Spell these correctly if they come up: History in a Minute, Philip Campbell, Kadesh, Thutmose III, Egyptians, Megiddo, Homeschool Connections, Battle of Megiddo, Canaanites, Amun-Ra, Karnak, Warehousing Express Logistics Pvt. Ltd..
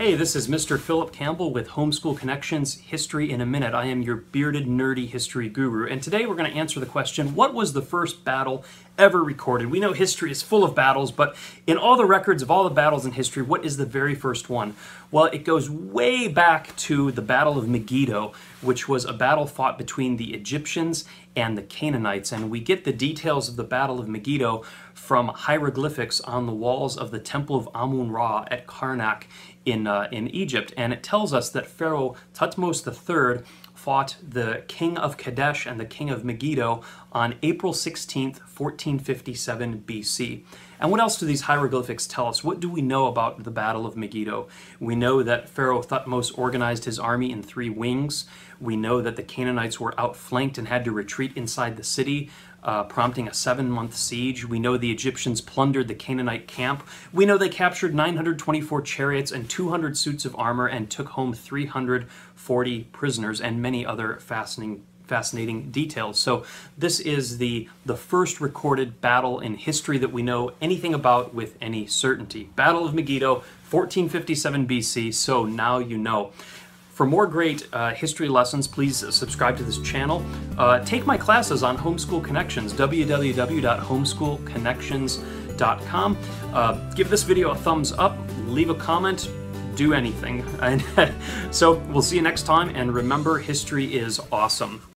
Hey, this is Mr. Philip Campbell with Homeschool Connections History in a Minute. I am your bearded, nerdy history guru, and today we're going to answer the question, what was the first battle ever recorded? We know history is full of battles, but in all the records of all the battles in history, what is the very first one? Well, it goes way back to the Battle of Megiddo, which was a battle fought between the Egyptians and the Canaanites, and we get the details of the Battle of Megiddo from hieroglyphics on the walls of the Temple of Amun-Ra at Karnak in Egypt, and it tells us that Pharaoh Thutmose III fought the king of Kadesh and the king of Megiddo on April 16th, 1457 BC. And what else do these hieroglyphics tell us? What do we know about the Battle of Megiddo? We know that Pharaoh Thutmose organized his army in three wings. We know that the Canaanites were outflanked and had to retreat inside the city, prompting a 7-month siege. We know the Egyptians plundered the Canaanite camp. We know they captured 924 chariots and 200 suits of armor and took home 340 prisoners and many other fascinating details. So this is the first recorded battle in history that we know anything about with any certainty. Battle of Megiddo, 1457 BC, so now you know. For more great history lessons, please subscribe to this channel. Take my classes on Homeschool Connections, www.homeschoolconnections.com. Give this video a thumbs up, leave a comment, do anything. So we'll see you next time, and remember, history is awesome.